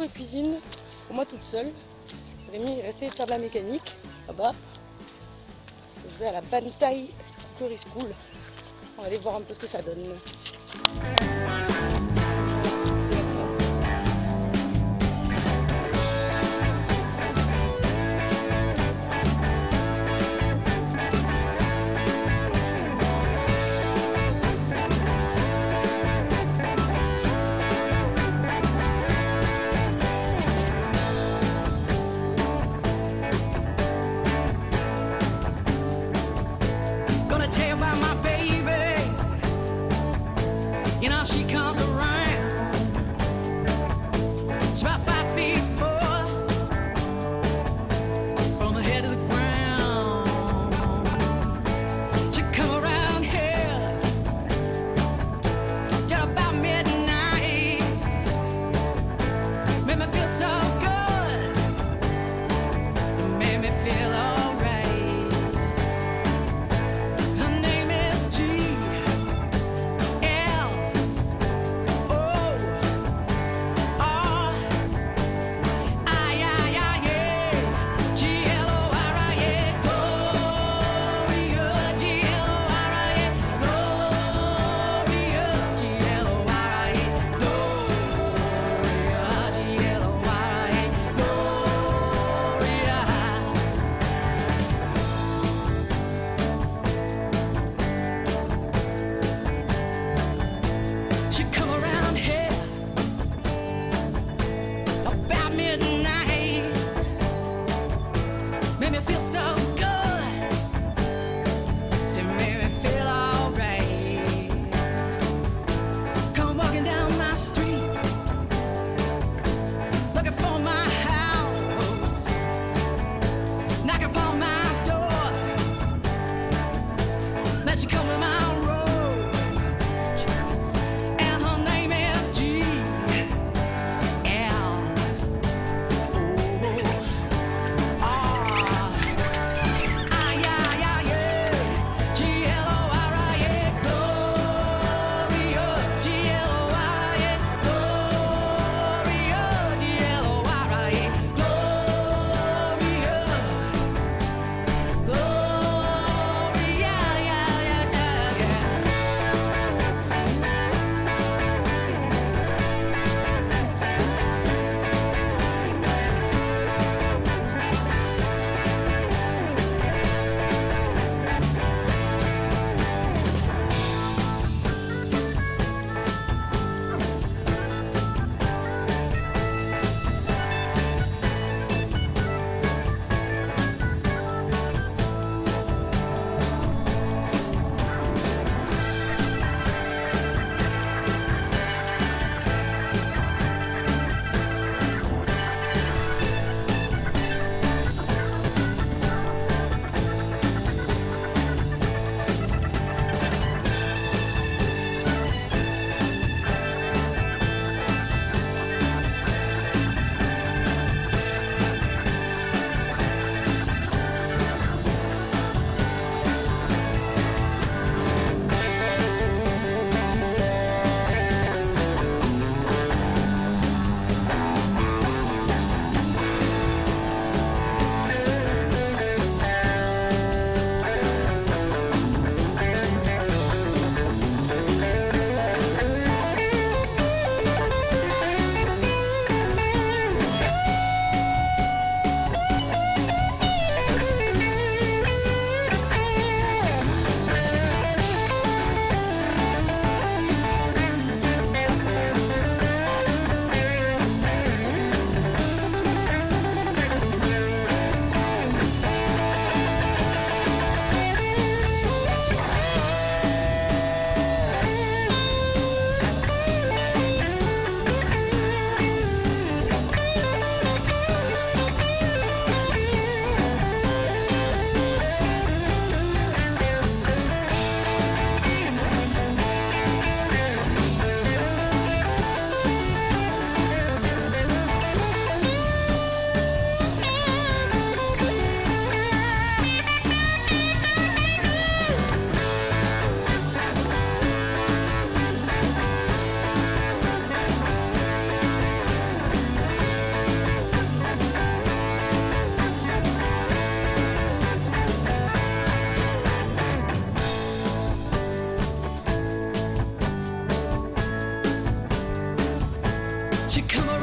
cours de cuisine pour moi toute seule. Rémi est resté faire de la mécanique là-bas. Je vais à la Banthai Cookery School. On va aller voir un peu ce que ça donne. She comes around, she's about 5'4", from the head to the ground. She come around here till about midnight, made me feel so good, it made me feel alright. Her name is G. Won't you come around?